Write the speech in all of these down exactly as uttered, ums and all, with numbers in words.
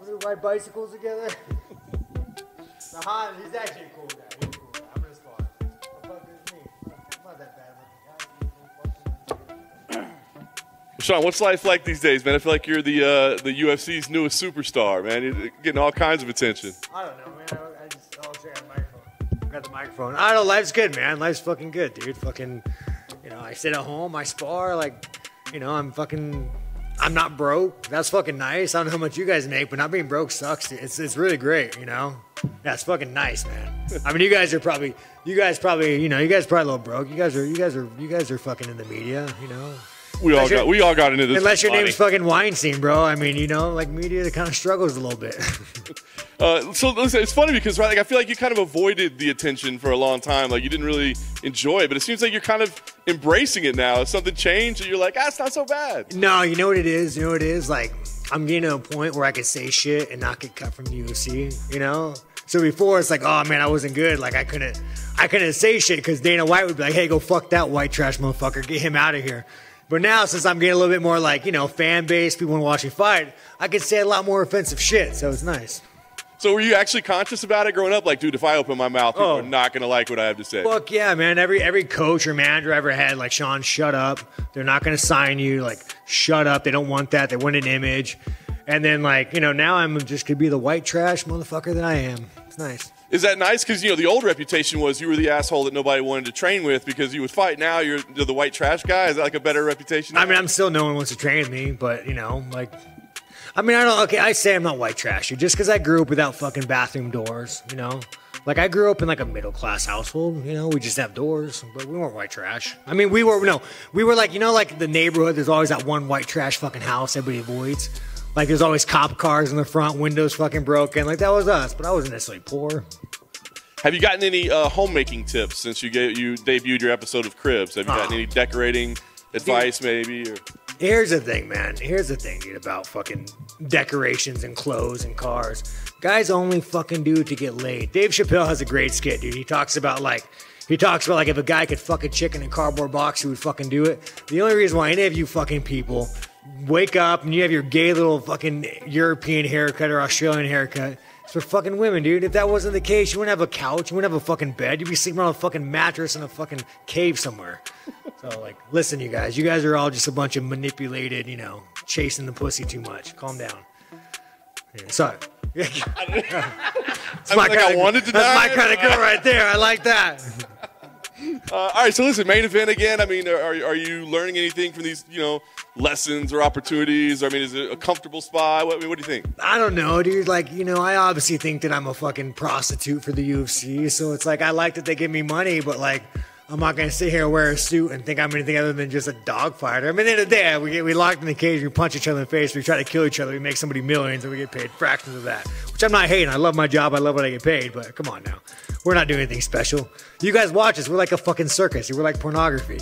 We're going to ride bicycles together. Nahan, he's actually a cool guy. He's cool guy. I'm going to spot him. What the fuck is me? I'm not that bad. Sean, what's life like these days, man? I feel like you're the uh, the U F C's newest superstar, man. You're getting all kinds of attention. I don't know, man. I, I just I'll check out the microphone. I got the microphone. I don't know. Life's good, man. Life's fucking good, dude. Fucking, you know, I sit at home. I spar. Like, you know, I'm fucking... I'm not broke. That's fucking nice. I don't know how much you guys make, but not being broke sucks. It's it's really great, you know. That's fucking nice, man. I mean, you guys are probably, you guys probably, you know, you guys are probably a little broke. You guys are, you guys are, you guys are fucking in the media, you know. We unless all got, we all got into this. Unless your money. Name's fucking Weinstein, bro. I mean, you know, like media that kind of struggles a little bit. uh, so listen, it's funny because right, like I feel like you kind of avoided the attention for a long time. Like you didn't really enjoy it, but it seems like you're kind of embracing it now. Has something changed, and you're like, ah, it's not so bad? No, you know what it is. You know what it is. Like I'm getting to a point where I can say shit and not get cut from the U F C. You know. So before it's like, oh man, I wasn't good. Like I couldn't, I couldn't say shit because Dana White would be like, hey, go fuck that white trash motherfucker, get him out of here. But now, since I'm getting a little bit more like, you know, fan base, people want to watch me fight, I can say a lot more offensive shit, so it's nice. So were you actually conscious about it growing up? Like, dude, if I open my mouth, people oh. are not going to like what I have to say. Fuck yeah, man. Every every coach or manager I ever had, like, Sean, shut up. They're not going to sign you. Like, shut up. They don't want that. They want an image. And then, like, you know, now I'm just going to be the white trash motherfucker that I am. It's nice. Is that nice? Because, you know, the old reputation was you were the asshole that nobody wanted to train with because you would fight. Now you're the white trash guy. Is that like a better reputation? I mean, I'm still no one wants to train with me, but, you know, like, I mean, I don't, okay, I say I'm not white trash just because I grew up without fucking bathroom doors, you know? Like, I grew up in, like, a middle-class household, you know? We just have doors, but we weren't white trash. I mean, we were, no, we were, like, you know, like, the neighborhood, there's always that one white trash fucking house everybody avoids. Like, there's always cop cars in the front, windows fucking broken. Like, that was us, but I wasn't necessarily poor. Have you gotten any uh, homemaking tips since you gave, you debuted your episode of Cribs? Have you gotten uh, any decorating advice, dude, maybe? Or? Here's the thing, man. Here's the thing, dude, about fucking decorations and clothes and cars. Guys only fucking do it to get laid. Dave Chappelle has a great skit, dude. He talks about, like... He talks about, like, if a guy could fuck a chick in a cardboard box, he would fucking do it. The only reason why any of you fucking people... wake up and you have your gay little fucking European haircut or Australian haircut. It's for fucking women, dude. If that wasn't the case, you wouldn't have a couch. You wouldn't have a fucking bed. You'd be sleeping on a fucking mattress in a fucking cave somewhere. So, like, listen, you guys. You guys are all just a bunch of manipulated, you know, chasing the pussy too much. Calm down. Yeah, sorry. That's I my, like kind, I wanted to that's my kind of girl right there. I like that. Uh, all right, so listen, main event again. I mean, are, are you learning anything from these, you know, lessons or opportunities? I mean, is it a comfortable spot? What, what do you think? I don't know, dude. Like, you know, I obviously think that I'm a fucking prostitute for the U F C. So it's like, I like that they give me money, but like, I'm not going to sit here and wear a suit and think I'm anything other than just a dogfighter. I mean, at the end of the day, we get we locked in the cage, we punch each other in the face, we try to kill each other, we make somebody millions, and we get paid fractions of that, which I'm not hating. I love my job. I love what I get paid, but come on now. We're not doing anything special. You guys watch us. We're like a fucking circus. We're like pornography.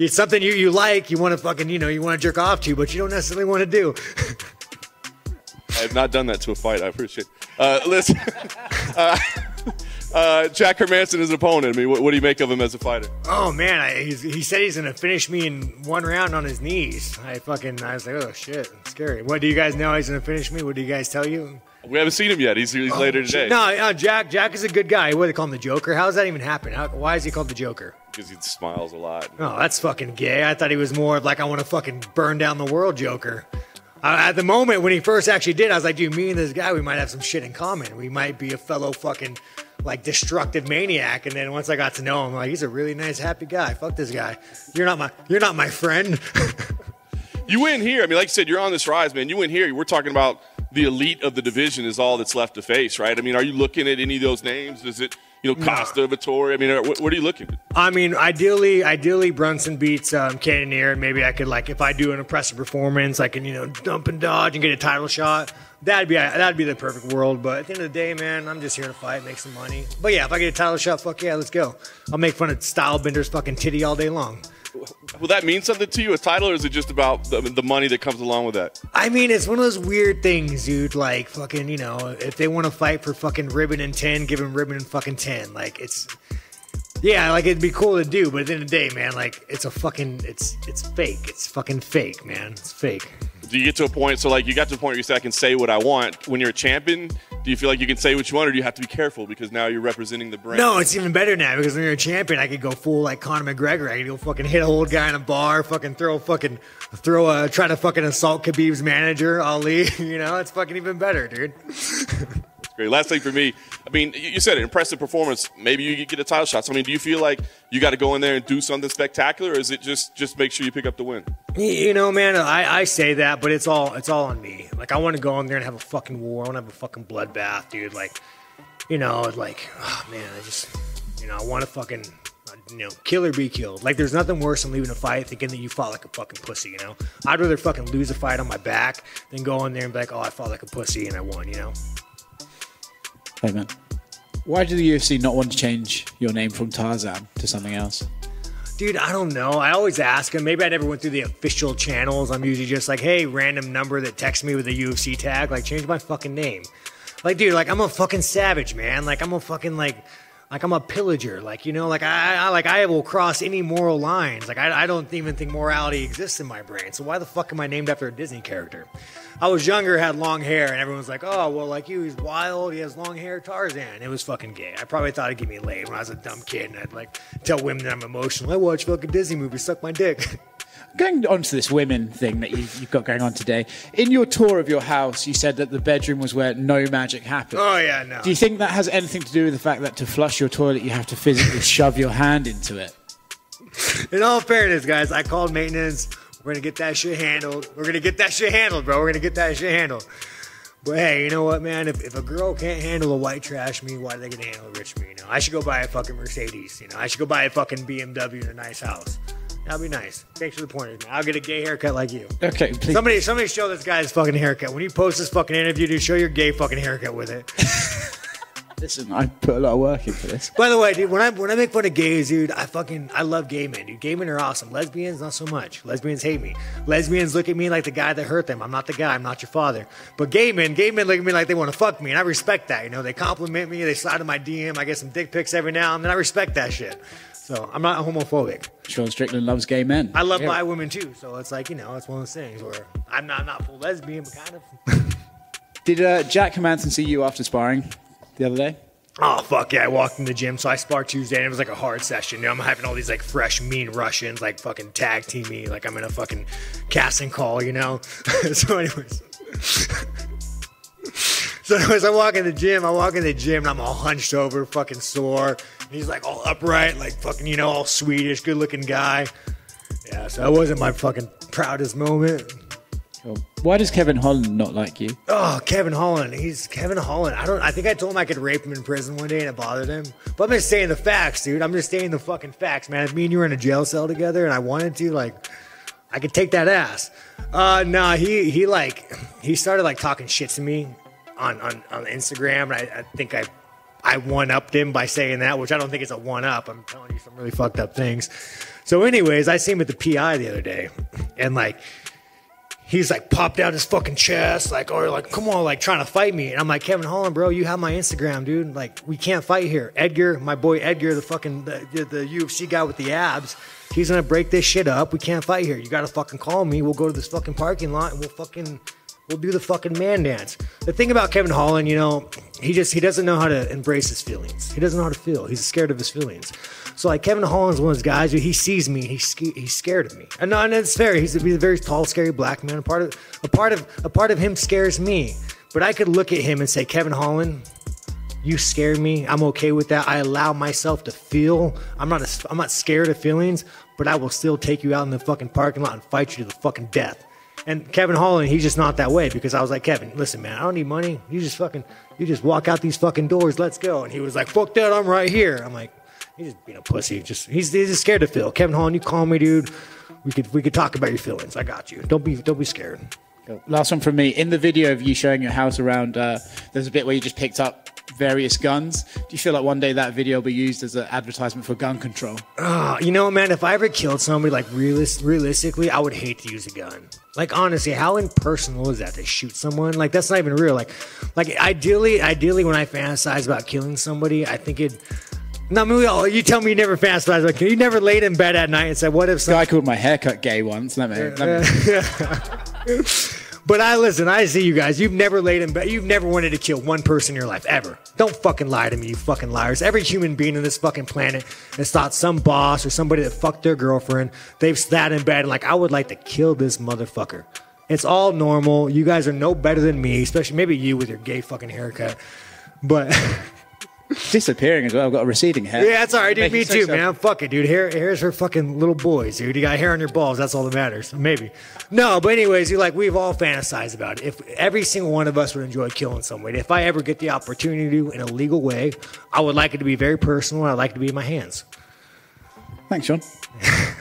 It's something you, you like, you want to fucking, you know, you want to jerk off to, but you don't necessarily want to do. I have not done that to a fight. I appreciate it. Uh, listen, uh, uh, Jack Hermansson is an opponent. I mean, what, what do you make of him as a fighter? Oh, man. I, he's, he said he's going to finish me in one round on his knees. I fucking, I was like, oh, shit. It's scary. What do you guys know he's going to finish me? What do you guys tell you? We haven't seen him yet. He's, he's oh, later today. No, uh, Jack Jack is a good guy. What do they call him, the Joker? How does that even happen? How, why is he called the Joker? Because he smiles a lot. Oh, that's fucking gay. I thought he was more of like, I want to fucking burn down the world Joker. Uh, at the moment, when he first actually did, I was like, dude, me and this guy, we might have some shit in common. We might be a fellow fucking, like, destructive maniac. And then once I got to know him, I'm like, he's a really nice, happy guy. Fuck this guy. You're not my, you're not my friend. You win here. I mean, like you said, you're on this rise, man. You win here. We're talking about the elite of the division is all that's left to face, right? I mean, are you looking at any of those names? Is it, you know, Costa Vittori? I mean, what, what are you looking at? I mean, ideally, ideally Brunson beats um, Cannoneer, and maybe I could, like, if I do an impressive performance, I can, you know, dump and dodge and get a title shot. That'd be that'd be the perfect world. But at the end of the day, man, I'm just here to fight, make some money. But yeah, if I get a title shot, fuck yeah, let's go. I'll make fun of Stylebender's fucking titty all day long. Will that mean something to you, a title, or is it just about the, the money that comes along with that? I mean, it's one of those weird things, dude. Like, fucking, you know, if they want to fight for fucking ribbon and ten, give them ribbon and fucking ten. Like, it's, yeah, like, it'd be cool to do, but at the end of the day, man, like, it's a fucking, it's, it's fake. It's fucking fake, man. It's fake. do you get to a point, so like you got to the point where you say, I can say what I want. When you're a champion, do you feel like you can say what you want, or do you have to be careful because now you're representing the brand? No, it's even better now, because when you're a champion, I could go full like Conor McGregor. I could go fucking hit an old guy in a bar, fucking throw a fucking, throw a, try to fucking assault Khabib's manager, Ali. You know, it's fucking even better, dude. Great. Last thing for me, I mean, you said it, impressive performance. Maybe you get a title shot. So, I mean, do you feel like you got to go in there and do something spectacular, or is it just just make sure you pick up the win? You know, man, I, I say that, but it's all it's all on me. Like, I want to go in there and have a fucking war. I want to have a fucking bloodbath, dude. Like, you know, like, oh, man, I just, you know, I want to fucking, you know, kill or be killed. Like, there's nothing worse than leaving a fight thinking that you fought like a fucking pussy, you know? I'd rather fucking lose a fight on my back than go in there and be like, oh, I fought like a pussy and I won, you know? Hey man, why did the U F C not want to change your name from Tarzan to something else? Dude, I don't know. I always ask them. Maybe I never went through the official channels. I'm usually just like, hey, random number that texts me with a U F C tag, like, change my fucking name. Like, dude, like, I'm a fucking savage, man. Like, I'm a fucking, like, like I'm a pillager. Like, you know, like, I, I like I will cross any moral lines. Like, I, I don't even think morality exists in my brain. So why the fuck am I named after a Disney character? I was younger, had long hair, and everyone's like, oh, well, like you, he's wild, he has long hair, Tarzan. It was fucking gay. I probably thought it'd give me laid when I was a dumb kid, and I'd like tell women that I'm emotional. I watch fucking Disney movies, suck my dick. Going on to this women thing that you've, you've got going on today, in your tour of your house, you said that the bedroom was where no magic happened. Oh, yeah, no. Do you think that has anything to do with the fact that to flush your toilet, you have to physically shove your hand into it? In all fairness, guys, I called maintenance. We're going to get that shit handled. We're going to get that shit handled, bro. We're going to get that shit handled. But, hey, you know what, man? If, if a girl can't handle a white trash me, why are they going to handle a rich me? You know, I should go buy a fucking Mercedes. You know, I should go buy a fucking B M W and a nice house. That'll be nice. Thanks for the pointers, man. I'll get a gay haircut like you. Okay, please. Somebody, somebody show this guy his fucking haircut. When you post this fucking interview, dude, show your gay fucking haircut with it. Listen, I put a lot of work into this. By the way, dude, when I when I make fun of gays, dude, I fucking I love gay men, dude. Gay men are awesome. Lesbians, not so much. Lesbians hate me. Lesbians look at me like the guy that hurt them. I'm not the guy. I'm not your father. But gay men, gay men look at me like they want to fuck me, and I respect that. You know, they compliment me. They slide in my D M. I get some dick pics every now and then. I respect that shit. So I'm not homophobic. Sean Strickland loves gay men. I love yeah. my women too. So it's like, you know, it's one of those things where I'm not I'm not full lesbian, but kind of. Did uh, Jack Hermansson see you after sparring the other day? Oh, fuck yeah. I walked in the gym. So I sparred Tuesday, and it was like a hard session. You know, I'm having all these like fresh, mean Russians like fucking tag team me. Like I'm in a fucking casting call, you know? so anyways. so anyways, I walk in the gym. I walk in the gym and I'm all hunched over, fucking sore. And he's like all upright, like fucking, you know, all Swedish, good looking guy. Yeah, so that wasn't my fucking proudest moment. Why does Kevin Holland not like you? Oh, Kevin Holland. He's Kevin Holland. I don't. I think I told him I could rape him in prison one day and it bothered him. But I'm just saying the facts, dude. I'm just saying the fucking facts, man. If me and you were in a jail cell together and I wanted to, like, I could take that ass. Uh, nah, he, he like, he started, like, talking shit to me on, on, on Instagram. And I, I think I... I one-upped him by saying that, which I don't think it's a one-up. I'm telling you some really fucked up things. So anyways, I seen him at the P I the other day. And, like... He's like popped out his fucking chest, like, or like, come on, like trying to fight me. And I'm like, Kevin Holland, bro, you have my Instagram, dude. Like, we can't fight here. Edgar, my boy Edgar, the fucking the, the U F C guy with the abs, he's gonna break this shit up. We can't fight here. You gotta fucking call me. We'll go to this fucking parking lot and we'll fucking we'll do the fucking man dance. The thing about Kevin Holland, you know, he just he doesn't know how to embrace his feelings. He doesn't know how to feel. He's scared of his feelings. So, like, Kevin Holland's one of those guys who he sees me and he's he's scared of me. And no, and it's fair. He's a very tall, scary black man. A part of a part of a part of him scares me. But I could look at him and say, Kevin Holland, you scare me. I'm okay with that. I allow myself to feel. I'm not a, I'm not scared of feelings, but I will still take you out in the fucking parking lot and fight you to the fucking death. And Kevin Holland, he's just not that way, because I was like, Kevin, listen, man, I don't need money. You just fucking you just walk out these fucking doors. Let's go. And he was like, fuck that. I'm right here. I'm like. He's just being a pussy. Just he's, he's just scared to feel. Kevin Holland, you call me, dude. We could we could talk about your feelings. I got you. Don't be don't be scared. Last one from me. In the video of you showing your house around, uh, there's a bit where you just picked up various guns. Do you feel like one day that video will be used as an advertisement for gun control? Uh, you know, man, if I ever killed somebody, like realis- realistically, I would hate to use a gun. Like, honestly, how impersonal is that to shoot someone? Like, that's not even real. Like, like ideally, ideally, when I fantasize about killing somebody, I think it. No, I mean, we all, you tell me you never fantasized. Like, you never laid in bed at night and said, what if some guy called my haircut gay once? That made, that made. But I listen, I see you guys. You've never laid in bed. You've never wanted to kill one person in your life, ever. Don't fucking lie to me, you fucking liars. Every human being on this fucking planet has thought some boss or somebody that fucked their girlfriend, they've sat in bed and like, I would like to kill this motherfucker. It's all normal. You guys are no better than me, especially maybe you with your gay fucking haircut. But... disappearing as well. I've got a receding hair. Yeah, that's all right, dude. Me too, man. Fuck it, dude. Hair, hair's for fucking little boys, dude. You got hair on your balls. That's all that matters. Maybe. No, but anyways, you like we've all fantasized about it. If every single one of us would enjoy killing somebody, if I ever get the opportunity to in a legal way, I would like it to be very personal. I'd like it to be in my hands. Thanks, Sean.